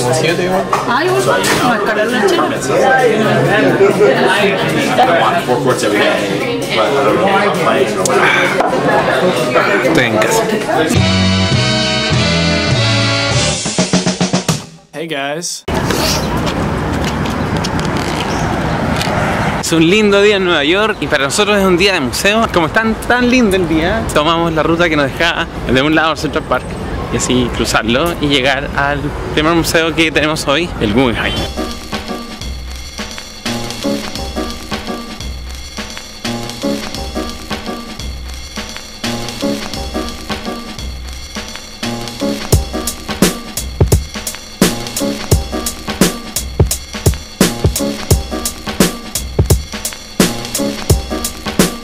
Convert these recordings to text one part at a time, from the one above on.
Como 7 igual. Ah, igual. Vamos a escalar una chela. Estoy en casa. Hey guys. Es un lindo día en Nueva York y para nosotros es un día de museo. Como es tan lindo el día, tomamos la ruta que nos dejaba de un lado al Cesar Park y así cruzarlo y llegar al primer museo que tenemos hoy, el Guggenheim.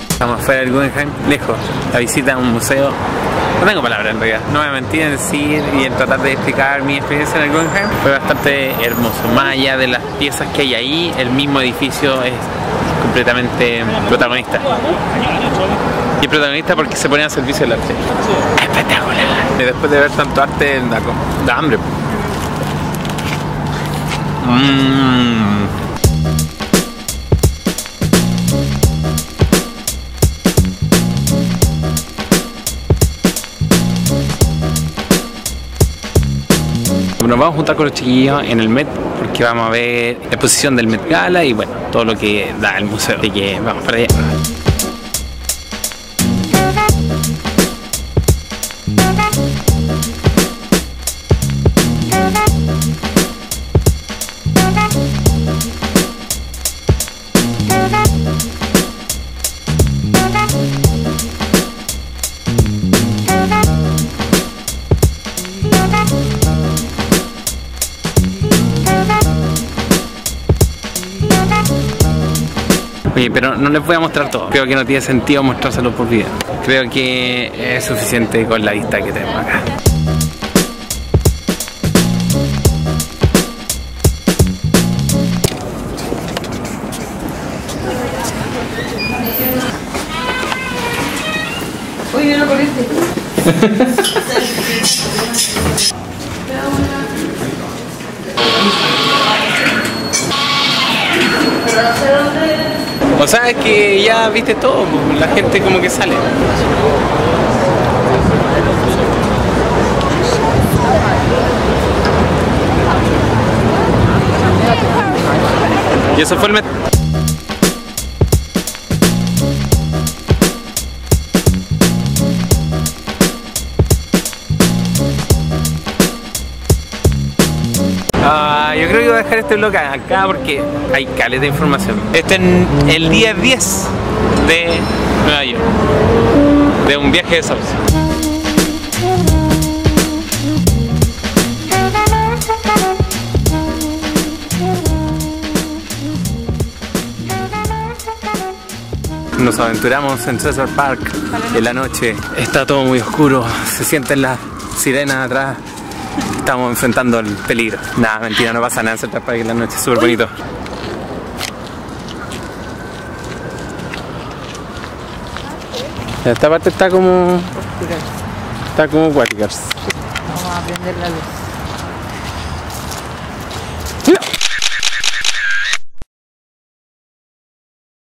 Estamos afuera del Guggenheim, lejos. La visita a un museo. No tengo palabras en realidad. No me mentí en decir y en tratar de explicar mi experiencia en el Guggenheim. Fue bastante hermoso. Más allá de las piezas que hay ahí, el mismo edificio es completamente protagonista. Y protagonista porque se pone al servicio del arte. Espectacular. Y después de ver tanto arte, da hambre. Nos vamos a juntar con los chiquillos en el Met porque vamos a ver la exposición del Met Gala y bueno, todo lo que da el museo. Así que vamos para allá. Oye, pero no les voy a mostrar todo. Creo que no tiene sentido mostrárselo por video. Creo que es suficiente con la vista que tenemos acá. Uy, viene la corriente. O sea, es que ya viste todo, la gente como que sale. Y eso fue el Met. Yo creo que voy a dejar este vlog acá porque hay caleta de información. Este es el día 10 de Nueva York, de un viaje de salsa. Nos aventuramos en Cesar Park en la noche. Está todo muy oscuro, se sienten las sirenas atrás. Estamos enfrentando el peligro. Nada, mentira, no pasa nada en Cesar Park en la noche, es súper bonito. Esta parte está como... Está como Warriors. Vamos a prender la luz.